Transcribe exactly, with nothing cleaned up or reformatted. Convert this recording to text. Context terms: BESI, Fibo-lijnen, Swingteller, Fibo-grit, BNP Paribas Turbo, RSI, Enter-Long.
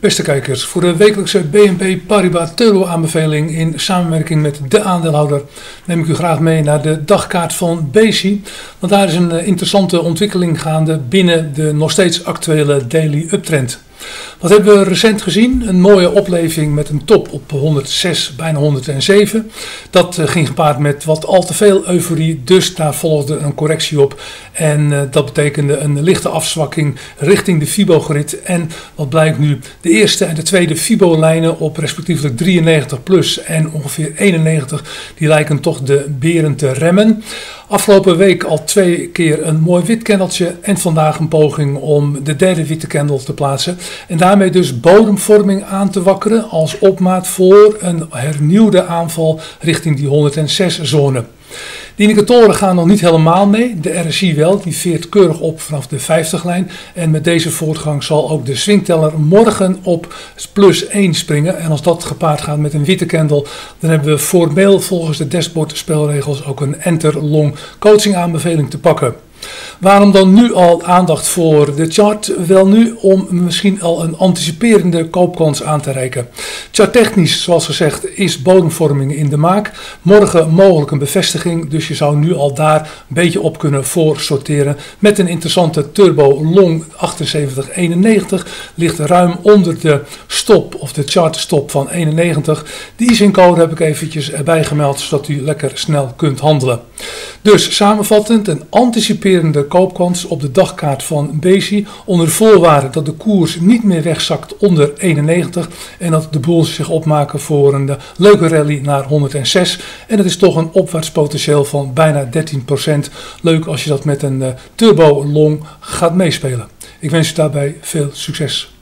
Beste kijkers, voor de wekelijkse B N P Paribas Turbo aanbeveling in samenwerking met de aandeelhouder neem ik u graag mee naar de dagkaart van BESI. Want daar is een interessante ontwikkeling gaande binnen de nog steeds actuele daily uptrend. Wat hebben we recent gezien? Een mooie opleving met een top op honderdzes, bijna honderdzeven. Dat ging gepaard met wat al te veel euforie, dus daar volgde een correctie op. En dat betekende een lichte afzwakking richting de Fibo-grit. En wat blijkt nu? De eerste en de tweede Fibo-lijnen op respectievelijk drieënnegentig plus en ongeveer eenennegentig, die lijken toch de beren te remmen. Afgelopen week al twee keer een mooi wit kendeltje en vandaag een poging om de derde witte candle te plaatsen. En daarmee dus bodemvorming aan te wakkeren als opmaat voor een hernieuwde aanval richting die honderdzes-zone. De indicatoren gaan nog niet helemaal mee, de R S I wel, die veert keurig op vanaf de vijftiglijn. En met deze voortgang zal ook de Swingteller morgen op plus één springen. En als dat gepaard gaat met een witte candle, dan hebben we formeel volgens de dashboard spelregels ook een Enter-Long coaching aanbeveling te pakken. Waarom dan nu al aandacht voor de chart? Wel nu om misschien al een anticiperende koopkans aan te reiken. Charttechnisch, zoals gezegd, is bodemvorming in de maak. Morgen mogelijk een bevestiging, dus je zou nu al daar een beetje op kunnen voorsorteren. Met een interessante turbo long achtenzeventig eenennegentig ligt ruim onder de stop of de chartstop van eenennegentig. De I S I N-code heb ik eventjes erbij gemeld, zodat u lekker snel kunt handelen. Dus samenvattend, een anticiperende koopkans op de dagkaart van BESI onder voorwaarde dat de koers niet meer wegzakt onder eenennegentig en dat de boel zich opmaken voor een leuke rally naar honderdzes. En dat is toch een opwaartspotentieel van bijna dertien procent. Leuk als je dat met een turbo long gaat meespelen. Ik wens je daarbij veel succes.